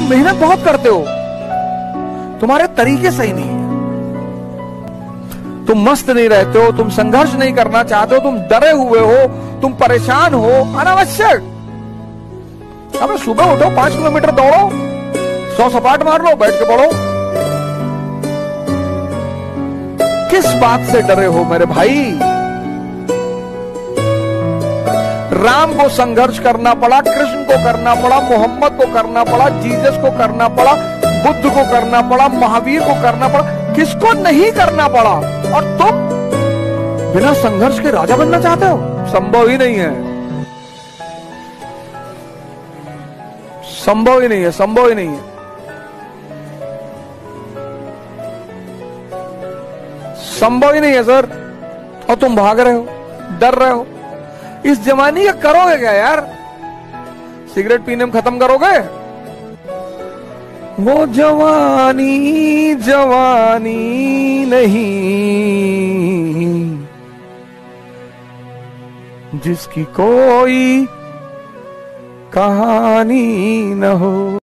तुम मेहनत बहुत करते हो, तुम्हारे तरीके सही नहीं है, तुम मस्त नहीं रहते हो, तुम संघर्ष नहीं करना चाहते हो, तुम डरे हुए हो, तुम परेशान हो अनावश्यक। अब सुबह उठो, 5 किलोमीटर दौड़ो, 100 सपाट मार लो, बैठ के पढ़ो। किस बात से डरे हो मेरे भाई? राम को संघर्ष करना पड़ा, कृष्ण को करना पड़ा, मोहम्मद को करना पड़ा, जीसस को करना पड़ा, बुद्ध को करना पड़ा, महावीर को करना पड़ा, किसको नहीं करना पड़ा? और तुम बिना संघर्ष के राजा बनना चाहते हो? संभव ही नहीं है, संभव ही नहीं है, संभव ही नहीं है। संभव ही नहीं है सर। और तुम भाग रहे हो, डर रहे हो। इस जमाने का करोगे क्या यार? सिगरेट पीने में खत्म करोगे? वो जवानी जवानी नहीं जिसकी कोई कहानी न हो।